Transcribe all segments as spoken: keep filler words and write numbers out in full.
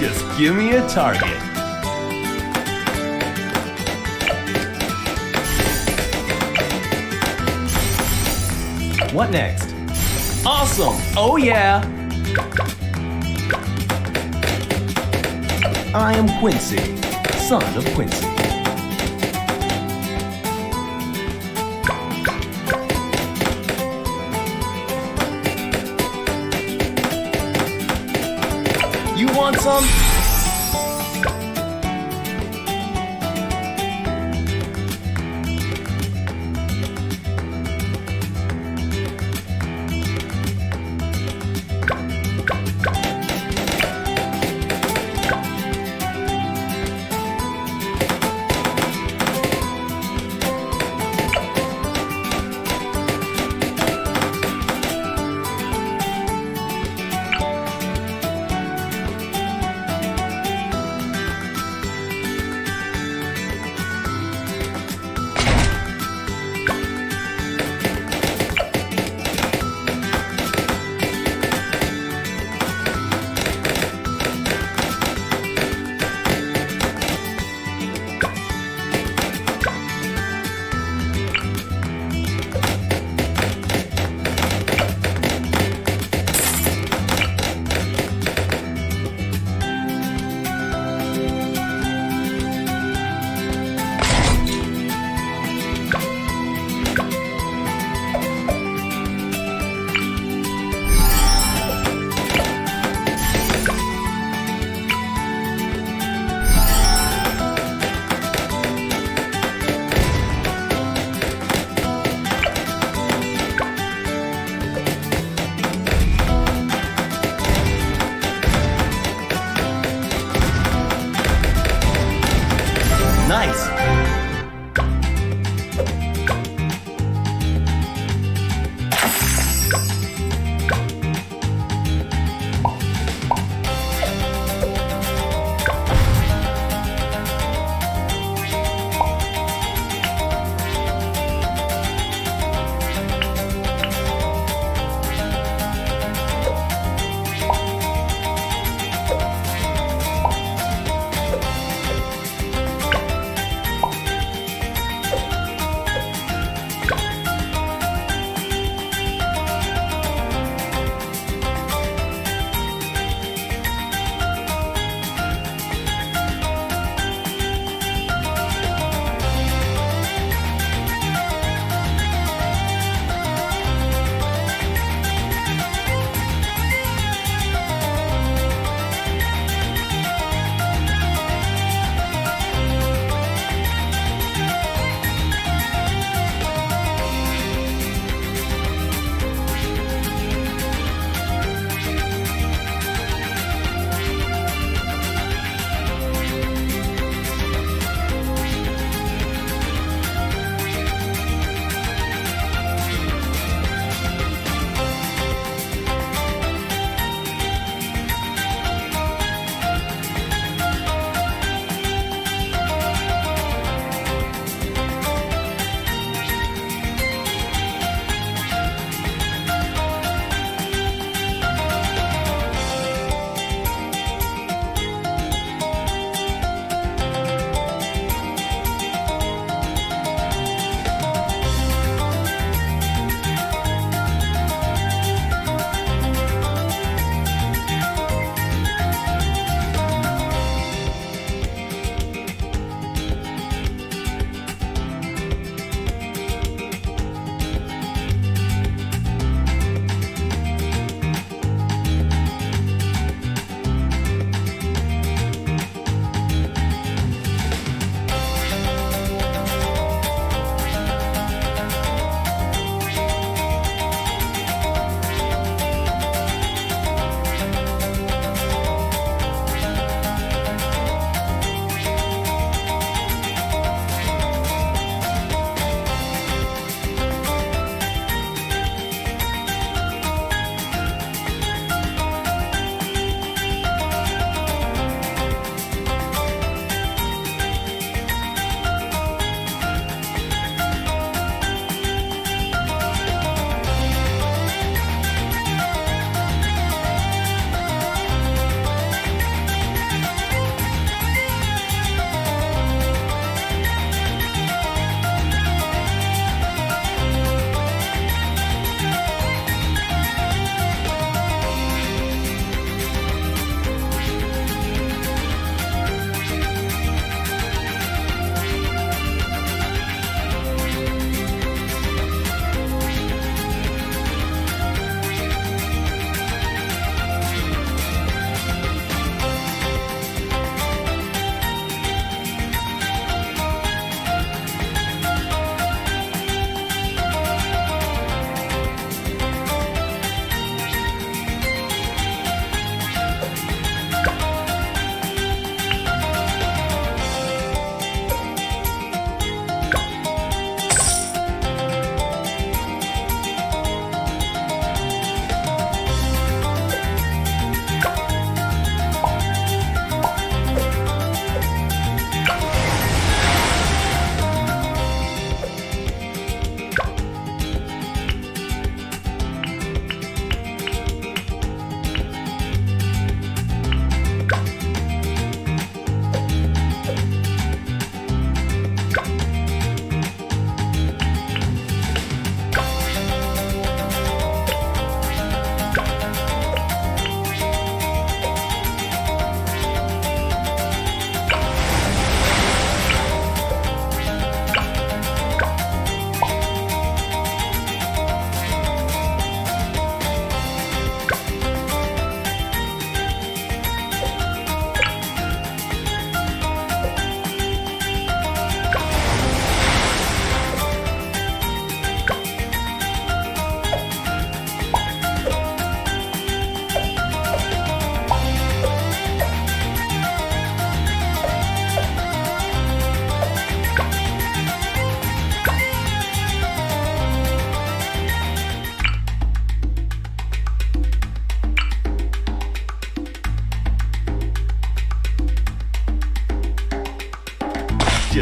Just give me a target. What next? Awesome! Oh yeah! I am Quincy, son of Quincy. You want some?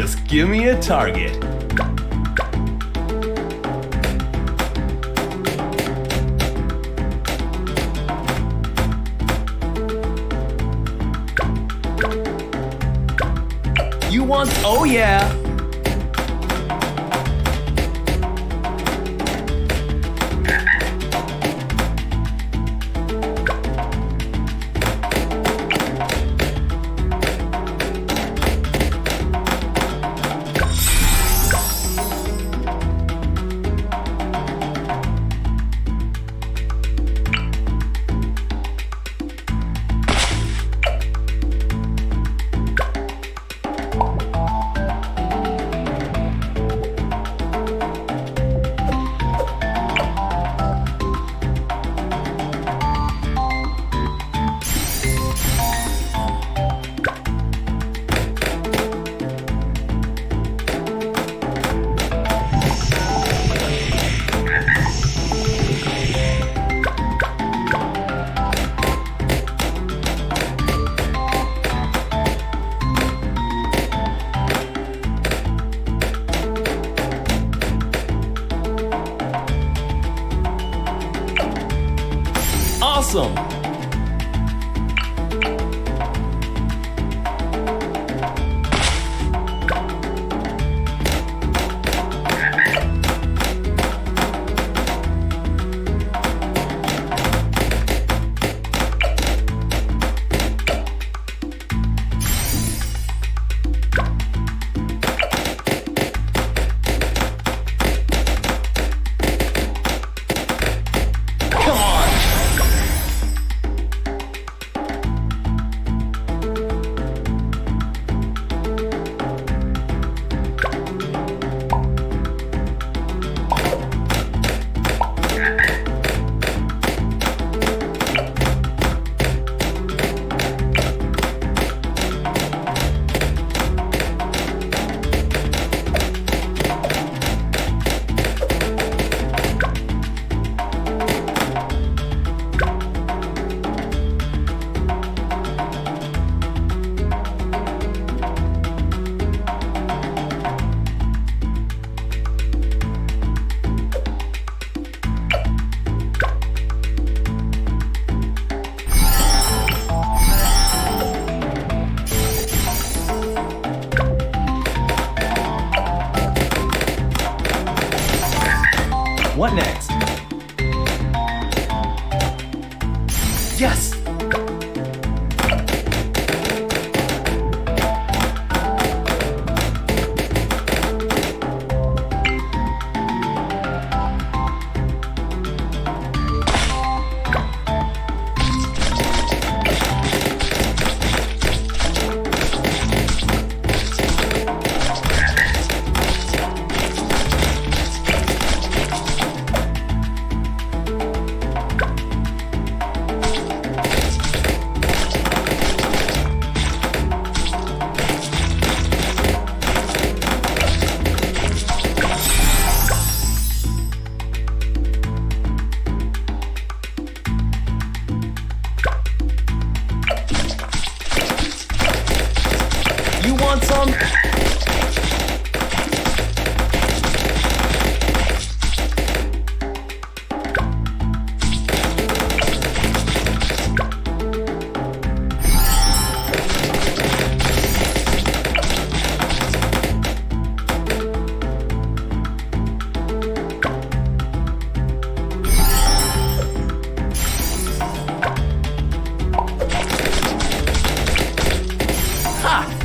Just give me a target. You want, oh yeah. Awesome. What next? Yes! Ha!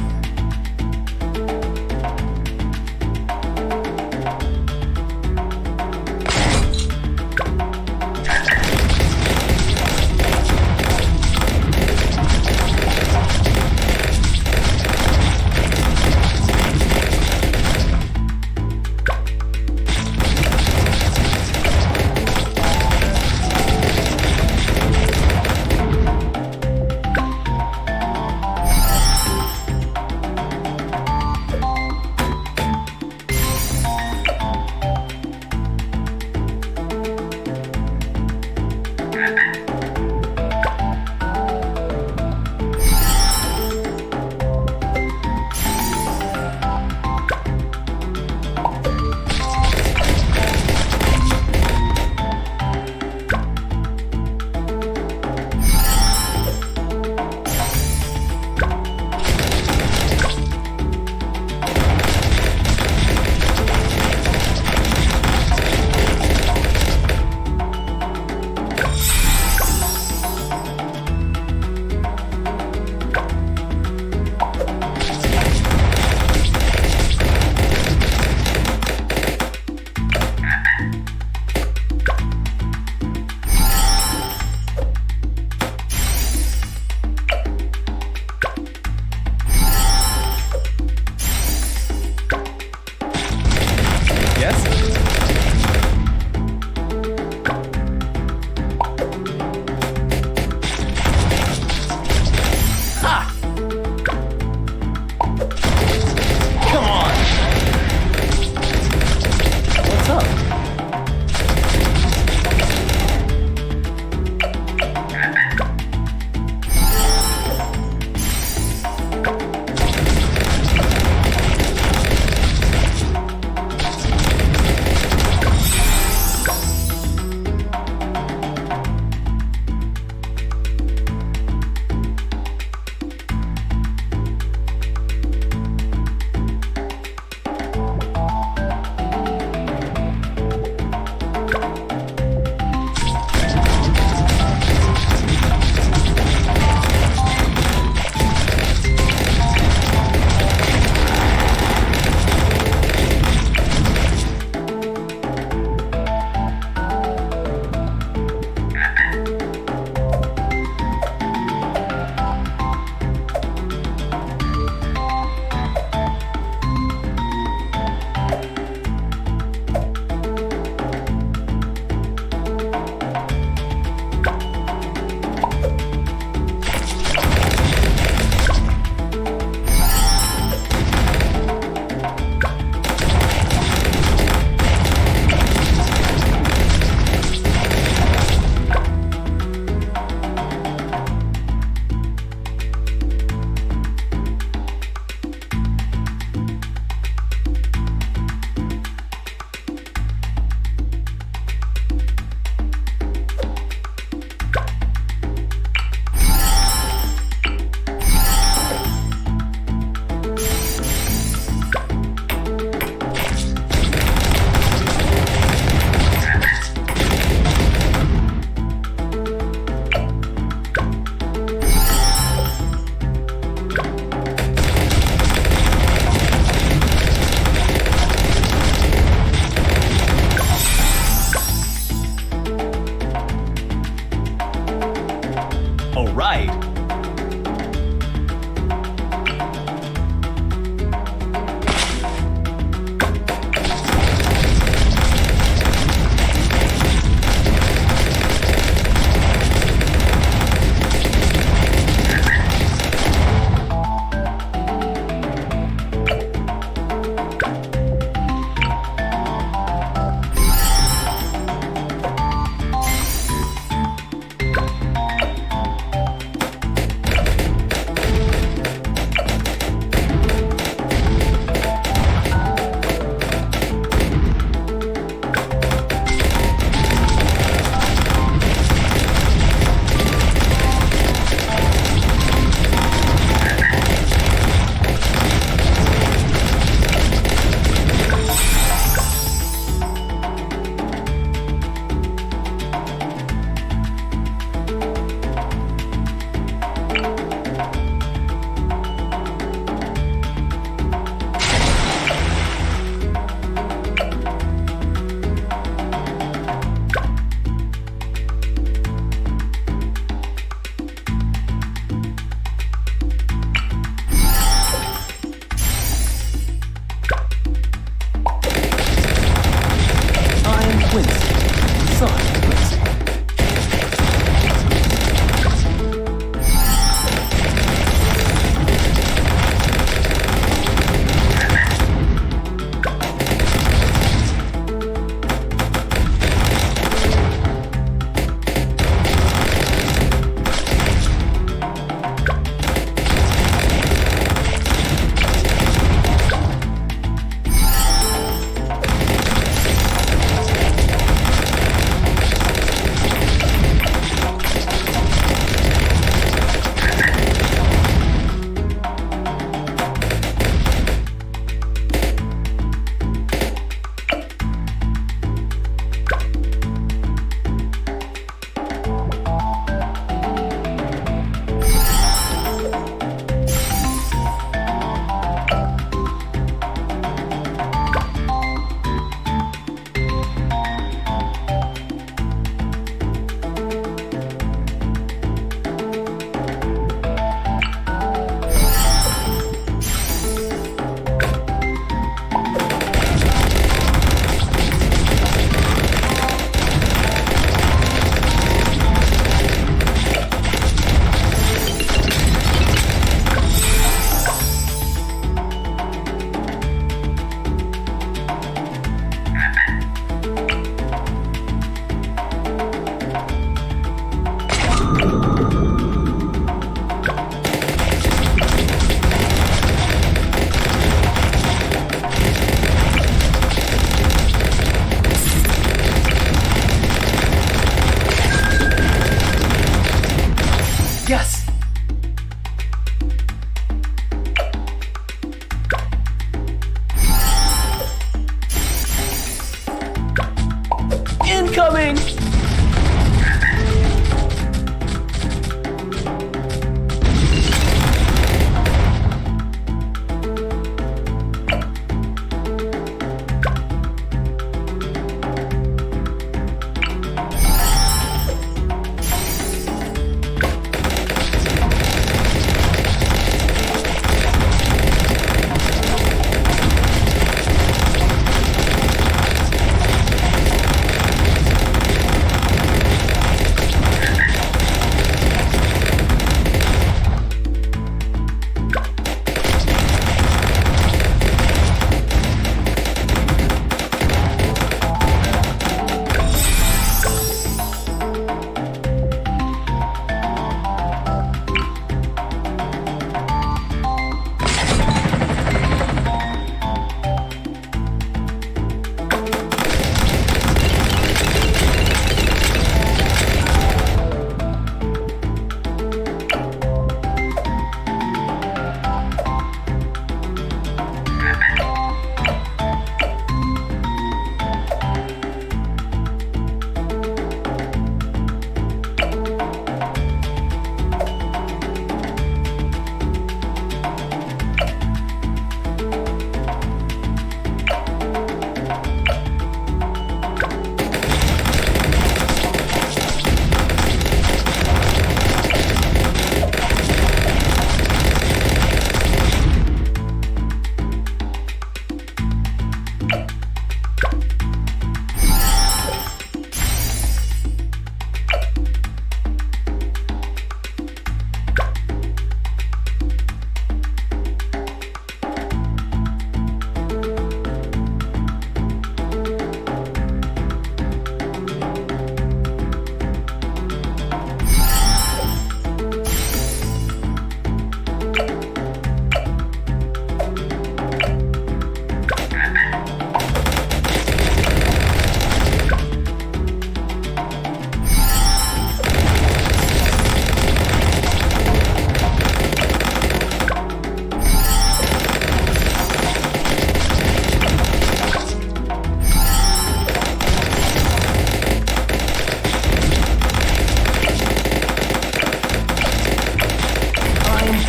All right.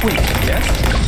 quick, yes?